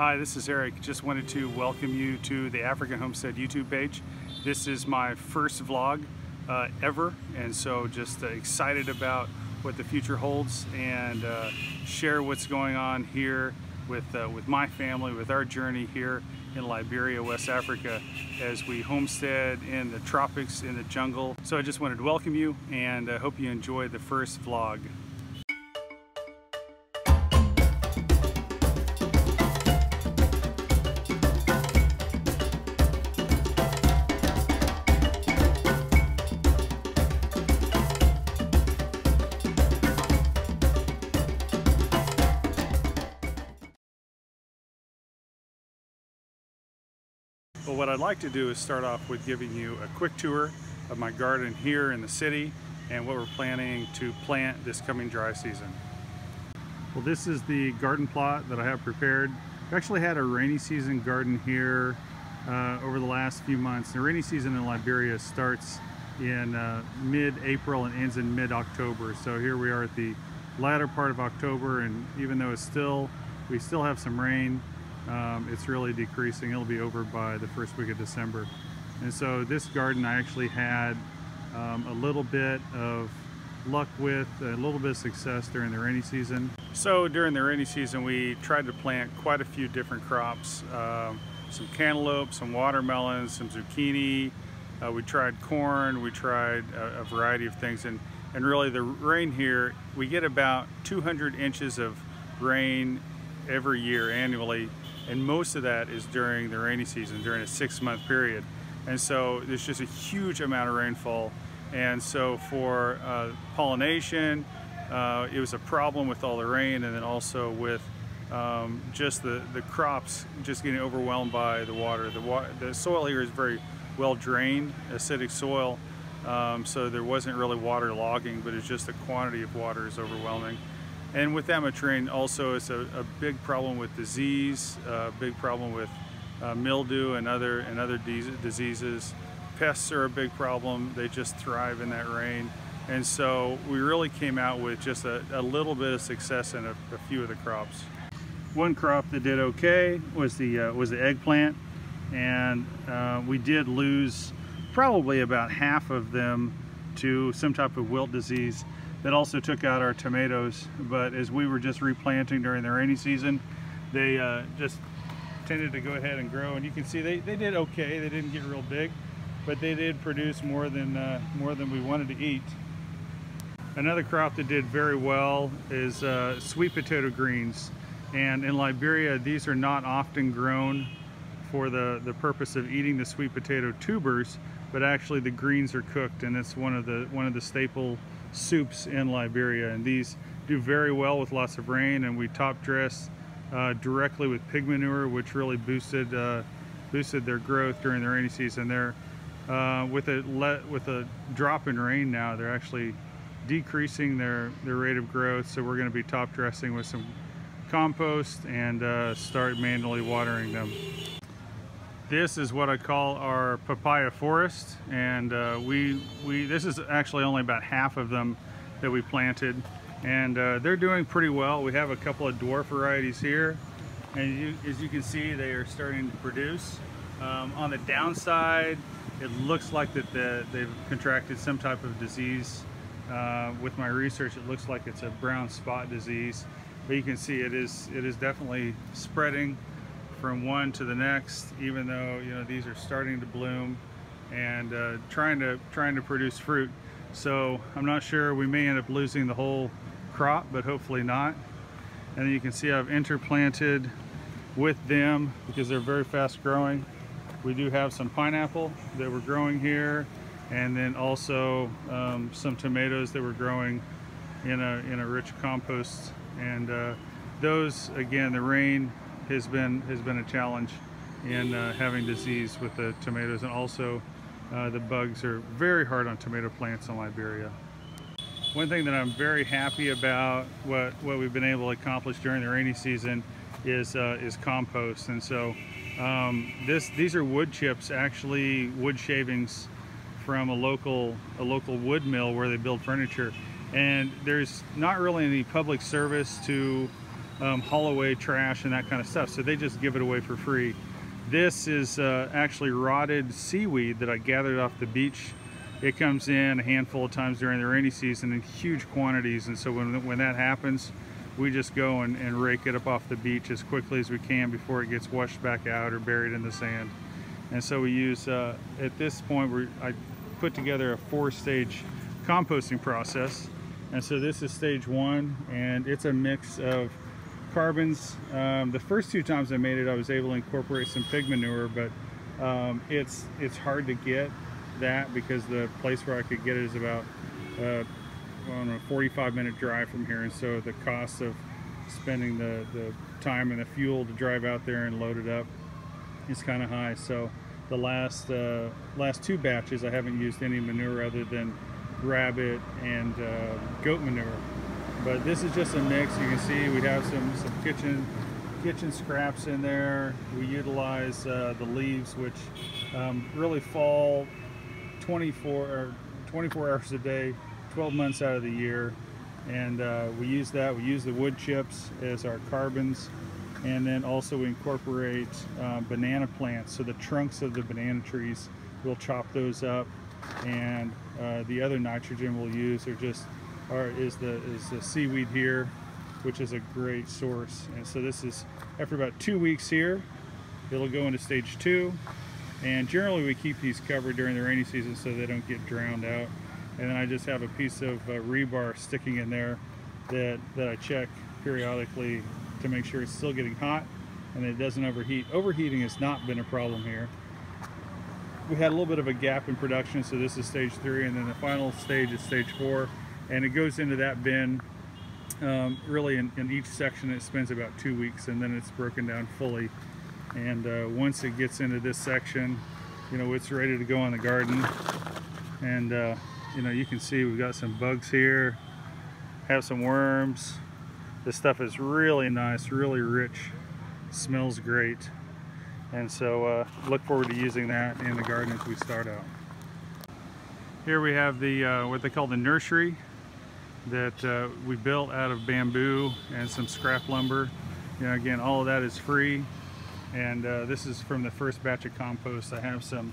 Hi, this is Eric. Just wanted to welcome you to the African Homestead YouTube page. This is my first vlog ever, and so just excited about what the future holds and share what's going on here with my family, with our journey here in Liberia, West Africa, as we homestead in the tropics, in the jungle. So I just wanted to welcome you, and I hope you enjoyed the first vlog. Well, what I'd like to do is start off with giving you a quick tour of my garden here in the city and what we're planning to plant this coming dry season. Well, this is the garden plot that I have prepared. I've actually had a rainy season garden here over the last few months. The rainy season in Liberia starts in mid-April and ends in mid-October. So here we are at the latter part of October, and even though we still have some rain, it's really decreasing. It'll be over by the first week of December. And so this garden I actually had a little bit of luck with, a little bit of success during the rainy season. So during the rainy season we tried to plant quite a few different crops. Some cantaloupe, some watermelons, some zucchini. We tried corn, we tried a variety of things. And really the rain here, we get about 200 inches of rain every year annually, and most of that is during the rainy season, during a 6-month period. And so there's just a huge amount of rainfall, and so for pollination, it was a problem with all the rain, and then also with just the crops just getting overwhelmed by the water. The soil here is very well drained, acidic soil, so there wasn't really water logging, but it's just the quantity of water is overwhelming. And with that much rain also it's a big problem with disease, a big problem with mildew and other diseases. Pests are a big problem. They just thrive in that rain. And so we really came out with just a little bit of success in a few of the crops. One crop that did okay was the eggplant, and we did lose probably about half of them to some type of wilt disease. That also took out our tomatoes, but as we were just replanting during the rainy season, they just tended to go ahead and grow. And you can see they did okay. They didn't get real big, but they did produce more than we wanted to eat. Another crop that did very well is sweet potato greens. And in Liberia, these are not often grown for the purpose of eating the sweet potato tubers, but actually the greens are cooked, and it's one of the staple soups in Liberia, and these do very well with lots of rain. And we top dress directly with pig manure, which really boosted their growth during the rainy season. They're with a drop in rain now, they're actually decreasing their rate of growth, so we're going to be top dressing with some compost and start manually watering them. This is what I call our papaya forest, and this is actually only about half of them that we planted, and they're doing pretty well. We have a couple of dwarf varieties here, and as you can see, they are starting to produce. On the downside, it looks like that they've contracted some type of disease. With my research, it looks like it's a brown spot disease, but you can see it is definitely spreading from one to the next, even though these are starting to bloom and trying to produce fruit. So I'm not sure, we may end up losing the whole crop, but hopefully not. And then you can see I've interplanted with them because they're very fast growing. We do have some pineapple that we're growing here, and then also some tomatoes that we're growing in a rich compost. And those, again, the rain has been a challenge in having disease with the tomatoes, and also the bugs are very hard on tomato plants in Liberia. One thing that I'm very happy about what we've been able to accomplish during the rainy season is compost. And so these are wood chips, actually wood shavings from a local wood mill where they build furniture. And there's not really any public service to haul away trash and that kind of stuff. So they just give it away for free. This is actually rotted seaweed that I gathered off the beach. It comes in a handful of times during the rainy season in huge quantities. And so when that happens, we just go and rake it up off the beach as quickly as we can before it gets washed back out or buried in the sand. And so we use, at this point, I put together a 4-stage composting process. And so this is stage 1, and it's a mix of carbons. The first 2 times I made it, I was able to incorporate some pig manure, but it's hard to get that because the place where I could get it is about on a 45-minute drive from here, and so the cost of spending the time and the fuel to drive out there and load it up is kind of high. So the last 2 batches I haven't used any manure other than rabbit and goat manure. But this is just a mix. You can see we have some kitchen scraps in there. We utilize the leaves, which really fall 24 hours a day, 12 months out of the year, and we use that. We use the wood chips as our carbons, and then also we incorporate banana plants. So the trunks of the banana trees, we'll chop those up, and the other nitrogen we'll use is the seaweed here, which is a great source. And so this is, after about 2 weeks here, it'll go into stage 2, and generally we keep these covered during the rainy season so they don't get drowned out. And then I just have a piece of rebar sticking in there that I check periodically to make sure it's still getting hot and that it doesn't overheat. Overheating has not been a problem here. We had a little bit of a gap in production, so this is stage 3, and then the final stage is stage 4, and it goes into that bin. Really in each section it spends about 2 weeks, and then it's broken down fully. And once it gets into this section, you know, it's ready to go in the garden. And you know, you can see we've got some bugs here, have some worms. This stuff is really nice, really rich, smells great. And so look forward to using that in the garden as we start out. Here we have the what they call the nursery that we built out of bamboo and some scrap lumber. You know, again, all of that is free. And this is from the first batch of compost. I have some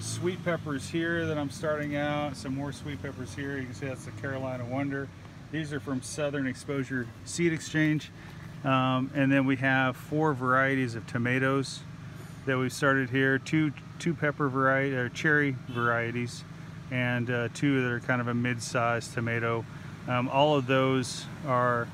sweet peppers here that I'm starting out, some more sweet peppers here. You can see that's the Carolina Wonder. These are from Southern Exposure Seed Exchange. And then we have 4 varieties of tomatoes that we've started here, two pepper variety or cherry varieties, and 2 that are kind of a mid-sized tomato. All of those are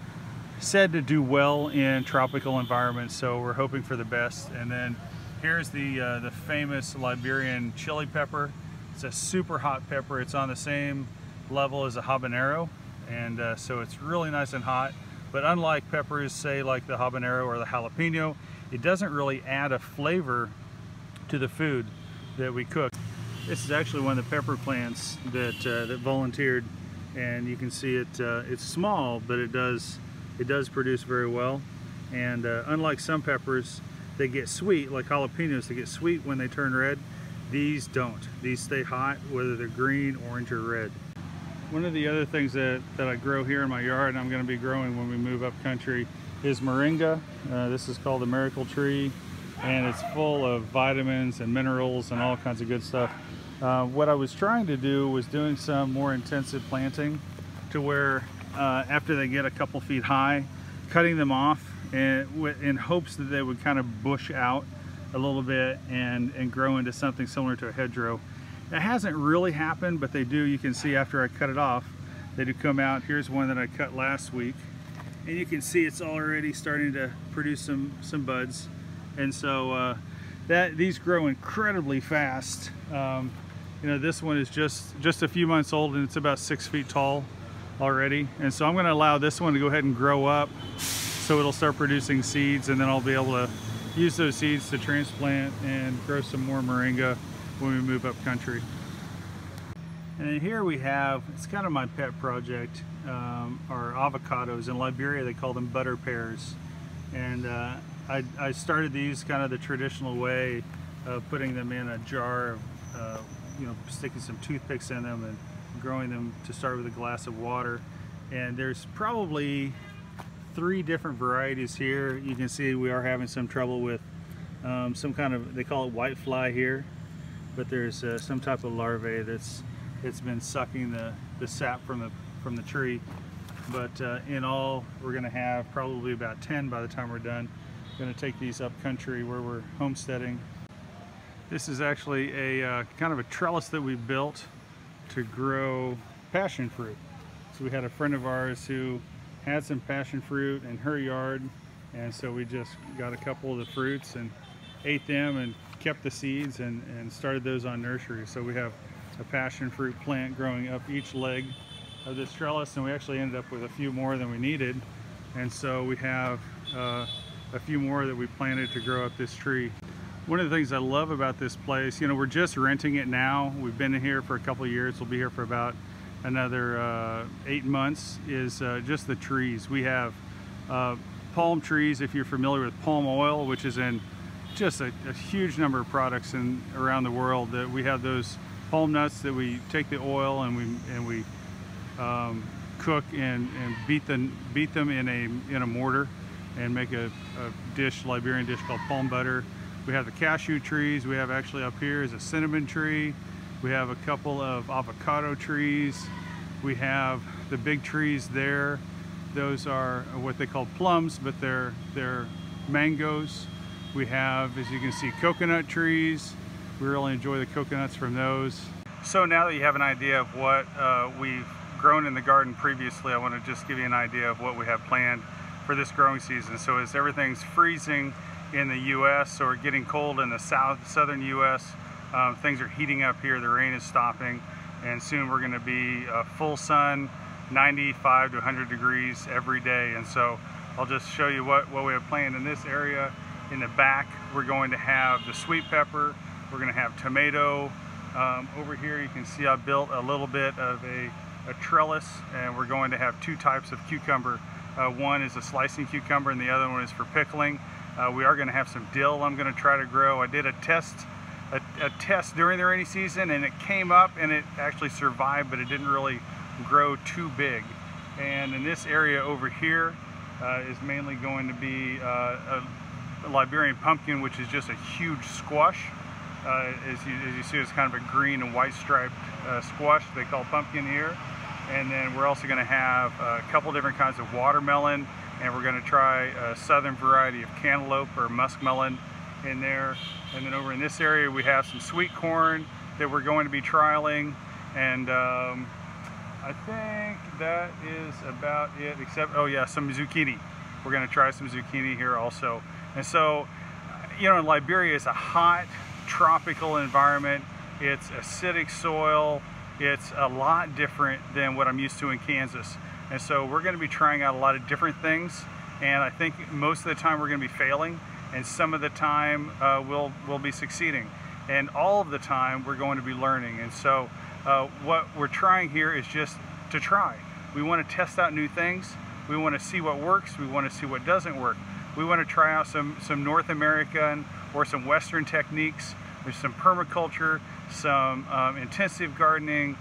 said to do well in tropical environments, so we're hoping for the best. And then here's the famous Liberian chili pepper. It's a super hot pepper. It's on the same level as a habanero, and so it's really nice and hot. But unlike peppers, say like the habanero or the jalapeno, it doesn't really add a flavor to the food that we cook. This is actually one of the pepper plants that volunteered, and you can see it. It's small, but it does produce very well. And unlike some peppers, they get sweet, like jalapenos, they get sweet when they turn red. These don't. These stay hot, whether they're green, orange, or red. One of the other things that I grow here in my yard, and I'm going to be growing when we move up country, is moringa. This is called the Miracle Tree, and it's full of vitamins and minerals and all kinds of good stuff. What I was trying to do was doing some more intensive planting to where after they get a couple feet high, cutting them off in hopes that they would kind of bush out a little bit and grow into something similar to a hedgerow. That hasn't really happened, but they do. You can see after I cut it off, they do come out. Here's one that I cut last week, and you can see it's already starting to produce some buds. And so these grow incredibly fast. You know, this one is just a few months old, and it's about 6 feet tall already. And so I'm going to allow this one to go ahead and grow up, so it'll start producing seeds, and then I'll be able to use those seeds to transplant and grow some more moringa when we move up country. And then here we have, it's kind of my pet project, are avocados. In Liberia they call them butter pears, and I started these kind of the traditional way of putting them in a jar of, you know, sticking some toothpicks in them and growing them to start with a glass of water. And there's probably three different varieties here. You can see we are having some trouble with some kind of, they call it white fly here, but there's some type of larvae that's been sucking the sap from the tree. But in all, we're going to have probably about 10 by the time we're done. Going to take these up country where we're homesteading. This is actually a kind of a trellis that we built to grow passion fruit. So we had a friend of ours who had some passion fruit in her yard, and so we just got a couple of the fruits and ate them and kept the seeds and started those on nursery. So we have a passion fruit plant growing up each leg of this trellis, and we actually ended up with a few more than we needed, and so we have a few more that we planted to grow up this tree. One of the things I love about this place, you know, we're just renting it now. We've been here for a couple of years. We'll be here for about another 8 months, is just the trees. We have palm trees, if you're familiar with palm oil, which is in just a huge number of products around the world. That we have those palm nuts that we take the oil and we cook and beat them in a mortar and make a dish, Liberian dish called palm butter. We have the cashew trees. We have, actually up here is a cinnamon tree. We have a couple of avocado trees. We have the big trees there. Those are what they call plums, but they're mangoes. We have, as you can see, coconut trees. We really enjoy the coconuts from those. So now that you have an idea of what we've grown in the garden previously, I want to just give you an idea of what we have planned for this growing season. So as everything's freezing in the U.S. or getting cold in the southern U.S., things are heating up here. The rain is stopping, and soon we're going to be full sun, 95 to 100 degrees every day. And so I'll just show you what we have planned in this area. In the back, we're going to have the sweet pepper. We're going to have tomato. Over here, you can see I built a little bit of a trellis, and we're going to have two types of cucumber. One is a slicing cucumber, and the other one is for pickling. We are going to have some dill I'm going to try to grow. I did a test during the rainy season, and it came up and it actually survived, but it didn't really grow too big. And in this area over here is mainly going to be a Liberian pumpkin, which is just a huge squash. As you see, it's kind of a green and white striped squash they call pumpkin here. And then we're also going to have a couple different kinds of watermelon, and we're going to try a southern variety of cantaloupe or muskmelon in there. And then over in this area, we have some sweet corn that we're going to be trialing. And I think that is about it, except, oh yeah, some zucchini. We're going to try some zucchini here also. And so, you know, Liberia is a hot tropical environment. It's acidic soil. It's a lot different than what I'm used to in Kansas. And so we're going to be trying out a lot of different things, and I think most of the time we're going to be failing, and some of the time we'll be succeeding, and all of the time we're going to be learning. And so what we're trying here is just to try. We want to test out new things. We want to see what works. We want to see what doesn't work. We want to try out some North American or some Western techniques. There's some permaculture, some intensive gardening.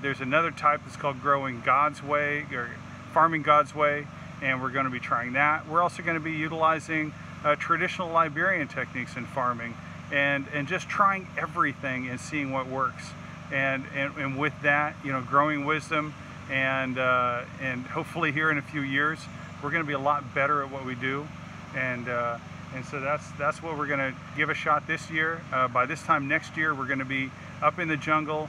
There's another type that's called growing God's way, or farming God's way, and we're going to be trying that. We're also going to be utilizing traditional Liberian techniques in farming, and just trying everything and seeing what works. And with that, you know, growing wisdom, and hopefully here in a few years, we're going to be a lot better at what we do. And so that's what we're going to give a shot this year. By this time next year, we're going to be up in the jungle.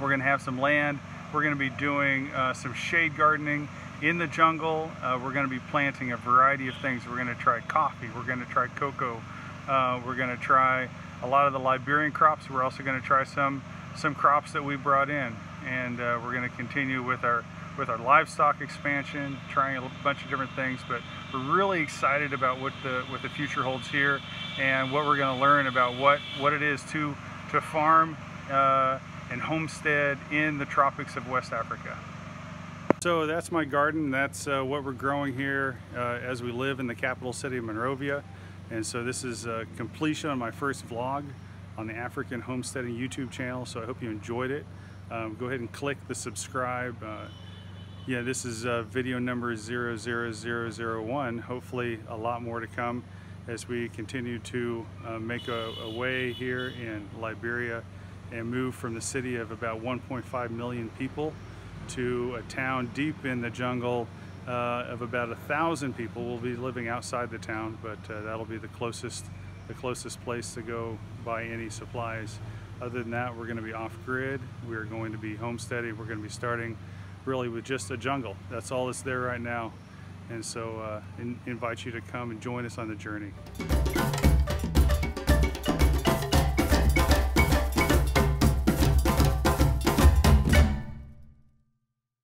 We're going to have some land. We're going to be doing some shade gardening in the jungle. We're going to be planting a variety of things. We're going to try coffee. We're going to try cocoa. We're going to try a lot of the Liberian crops. We're also going to try some crops that we brought in, and we're going to continue with our livestock expansion, trying a bunch of different things. But we're really excited about what the future holds here, and what we're going to learn about what it is to farm and homestead in the tropics of West Africa. So that's my garden. That's what we're growing here as we live in the capital city of Monrovia. And so this is a completion of my first vlog on the African Homesteading YouTube channel. So I hope you enjoyed it. Go ahead and click the subscribe Yeah, this is video number 00001. Hopefully a lot more to come as we continue to make a way here in Liberia and move from the city of about 1.5 million people to a town deep in the jungle of about 1,000 people. We'll be living outside the town, but that'll be the closest place to go buy any supplies. Other than that, we're going to be off-grid, we're going to be homesteading, we're going to be starting really with just a jungle. That's all that's there right now. And so I invite you to come and join us on the journey.